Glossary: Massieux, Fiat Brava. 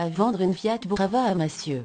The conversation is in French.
à vendre une Fiat Brava à Massieux.